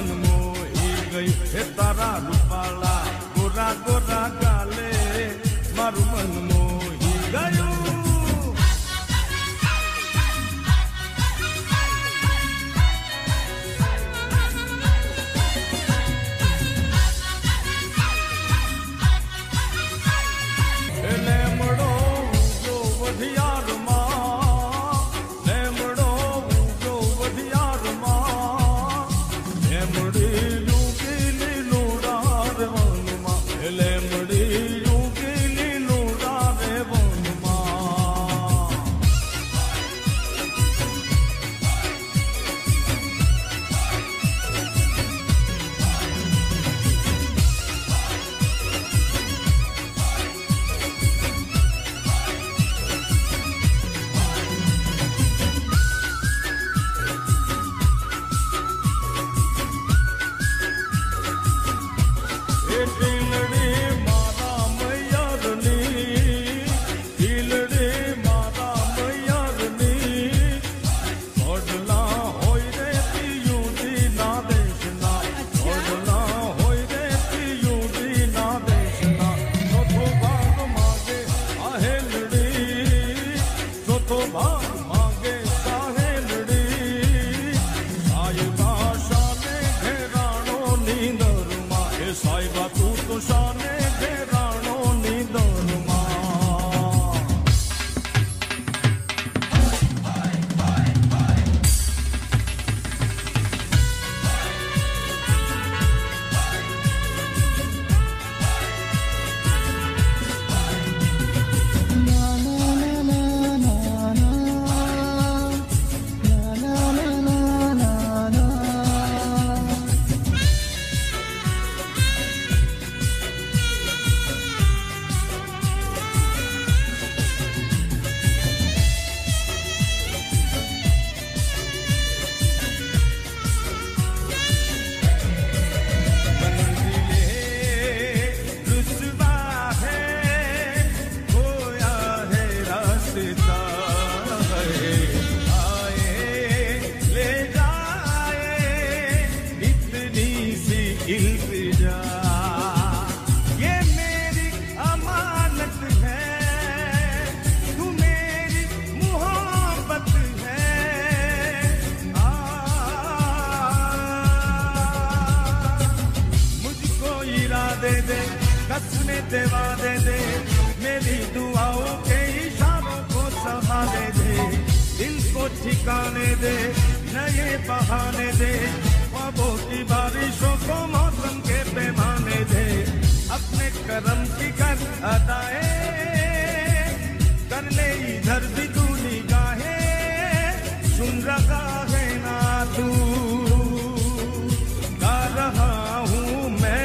मन मोही गयी हे तारा रूपाला गोरा गोरा गाले मारू मन मोही गयू। देवा दे दे मेरी दुआओं के इशारों को संभाले दे, दिल को ठिकाने दे, नए बहाने दे, ख्वाबों की बारिशों को मौसम के पैमाने दे, अपने करम की कर अदाए कर ले इधर भी तू निगाहे सुन रहा है ना तू गा रहा हूँ मैं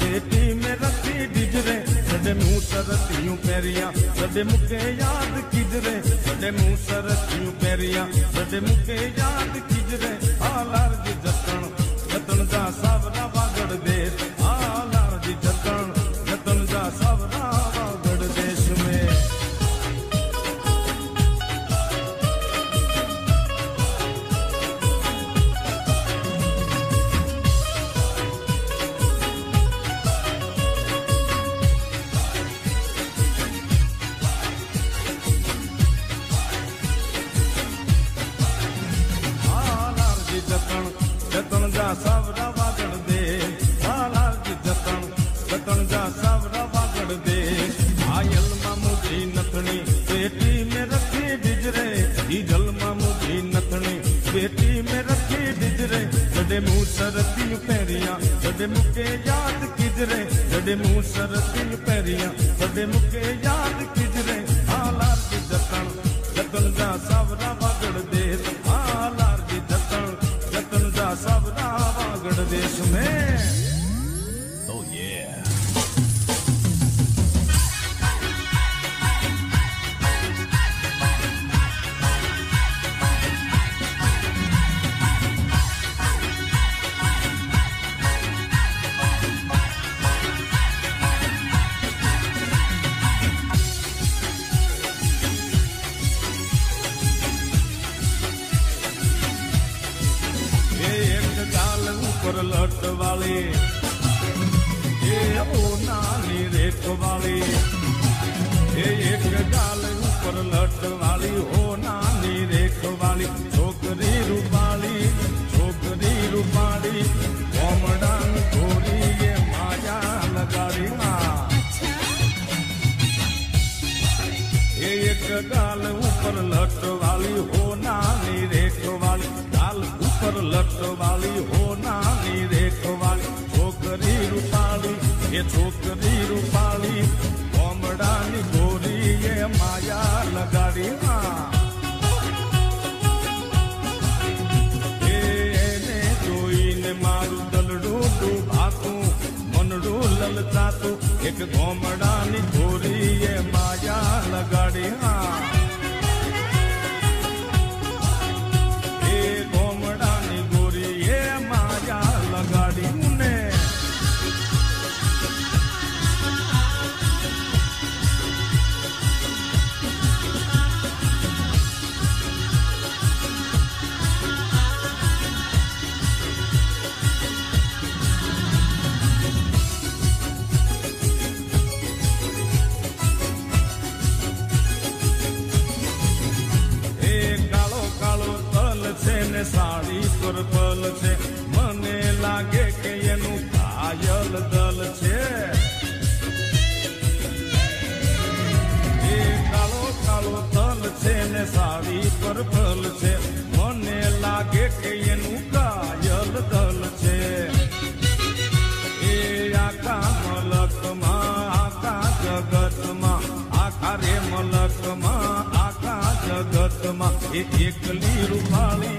पेटी में रखी डिजरे सडे मुँह सरसियों पैरिया सडे मुके याद किजरे सडे मुँह सरसियों पैरिया सडे मुके याद किजरे आलार जी जतन जतन जा सावरा वागड़ देश आलार जी जतन जतन जा सावरा वागड़ देश में सावरा वागड़ दे आलार जी जतन जतन जा सावरा वागड़ दे आयल मामू जी नथनी पेटी में रखी डिजरे जल मामू जी नथनी पेटी में रखी डिजरे जडे मुँह सरती पैरिया जडे मुके याद किजरे जडे मुँह सरती पैरिया जडे मुके याद किजरे आलार जी जतन जतन जा सावरा वागड़ दे आलार जी जतन जतन जा सावरा वागड़ देश में। लट वाले ये ओ नानी रेत वाले ये एक गाल ऊपर लट वाली हो नानी रेत वाली छोकरी रूपाली कोमड़ान थोड़ी ये माया लगाड़ी माँ ये एक गाल ऊपर लट वाली हो नानी रेत वाली गाल ऊपर लट वाली हो नानी रेख वाली छोकरी रूपाली कोमड़ानी गोरी ये माया लगाड़ी माँ ने जोई ने मारू दलडू डूबातू मनडू ललचातू एक कोमड़ानी गोरी ये माया लगाड़ी माँ साड़ी तुरपल छे मने लागे के एनु कायल दल छे ये कालो कालो दल छे ने साड़ी तुरपल छे मने लागे के एनु कायल दल छे ए आका मलक मा आका जगत मा आका रे मलक मा आका जगत मा ये एकली रूपाली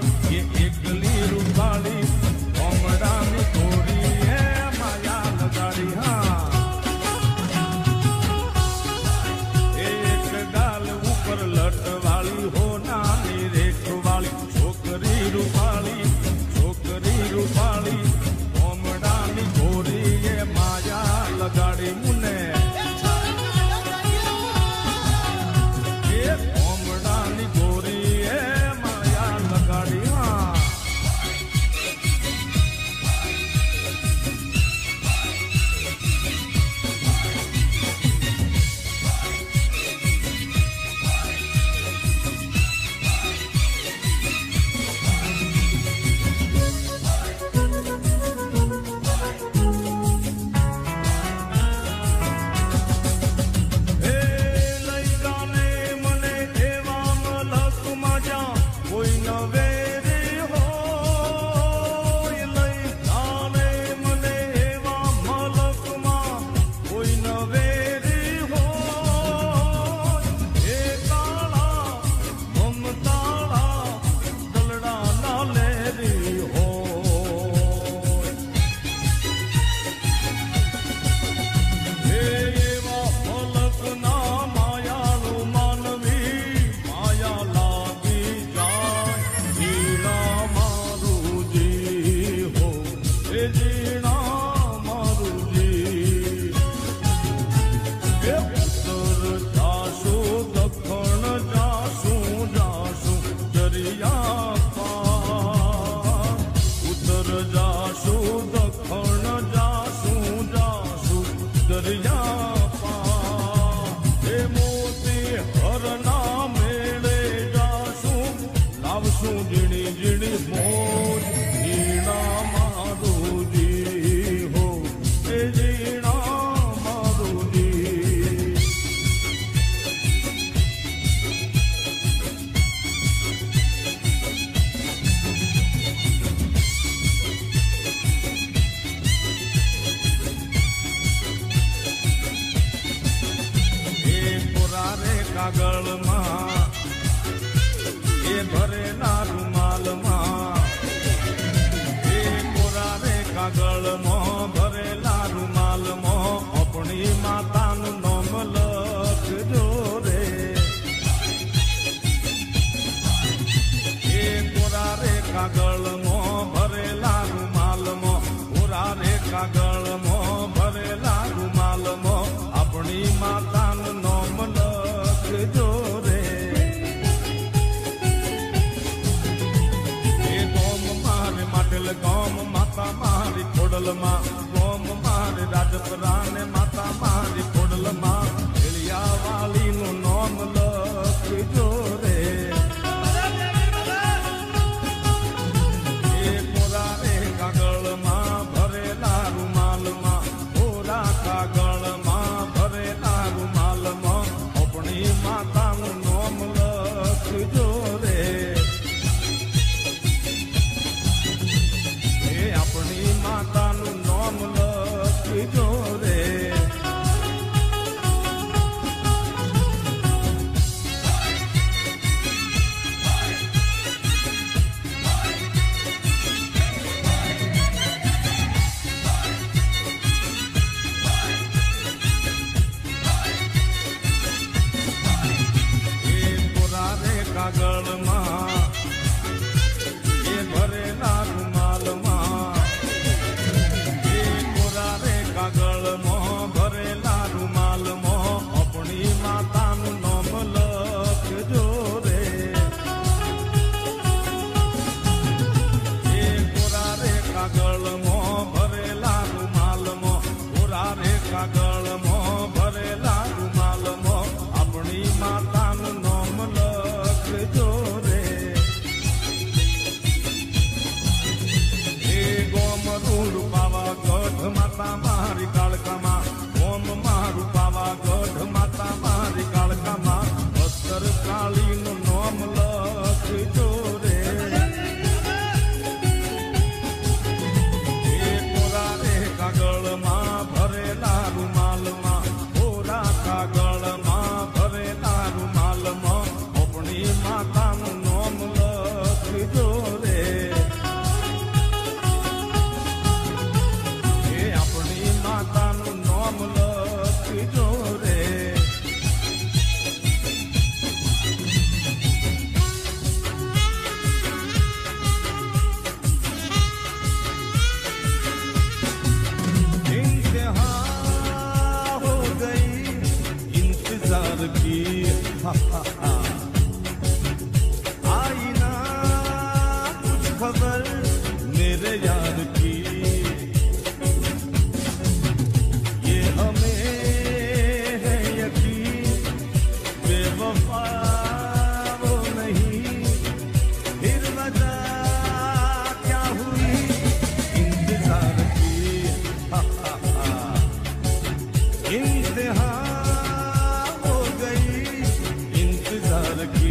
गाड़ी मुने ये कोमड़ानी गोरी है माया लगाड़ी। दरिया पा हे मोती हर ना मेरे जासू लावसू जिणी जिणी मोज जीना मारू जी हो हे जीना मारू जी। कागल ये भरे ना रुमाल ये कोरा रे कागल मो भरे ला रुमाल मो अपनी माता नु नाम लख जो रे ये कोरा रे कागल मो भरे ला रुमाल मो कोरा रे कागल मो भरे ला रुमाल मो अपनी माता नु नाम जो रे ये गोम मारे माटल गोम माता मारी खोडल माँ गोम मारे राजपराने माता मारी खोडल माँ इलिया वाली नु नाम लख जो रे ये कोरा रे कागल माँ भरे ला रुमाल माँ कोरा कागल माँ भरे ला रुमाल माँ अपनी माता नु नाम लख जो रे हे अपनी माता नु नाम लख जो रे। कागल माँ ये भरे ना रुमाल माँ ये कोरा रे कागल मो भरे ना रुमाल मो अपनी माता नु नाम लख जो रे ये कोरा रे कागल मो भरे ना रुमाल मो कोरा रे कागल मो भरे ना रुमाल मो अपनी माता नु नाम लख जो रे गोम रूरू पावा गढ़ माता मारी कालका माँ गोम मारू पावा गढ़ माता मारी कालका माँ अस्तर काली नु नाम लख जो रे कोरा रे कागल माँ भरे ला रुमाल माँ कोरा कागल माँ भरे ला रुमाल माँ अपनी माता नु नाम लख जो रे ये अपनी माता नु नाम लख जो रे। इंतहा हो गई इंतजार की हा हा हा खबर मेरे यार की ये हमें है यकीन बेवफा वो नहीं फिर वजह क्या हुई इंतजार की हा हा हा इंतहा हो गई इंतजार की।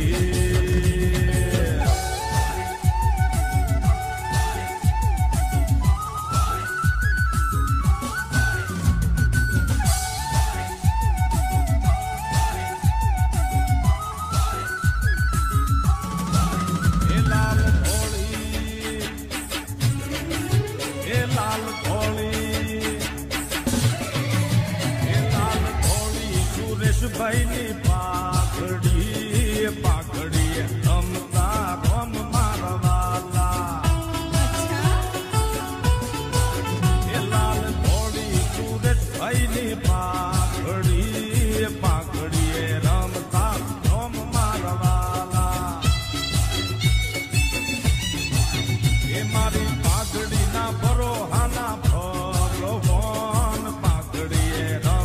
सुरेशभाईनी पाखड़ी पाखड़ी रमता रम मारवाला लाल घोड़ी सुरेशभाईनी पाखड़ी पाखड़ी रमता रम मारवाला ये मारी पाखड़ी ना भरो हाना भगवान पाखड़ी रम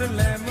मुस्लिम।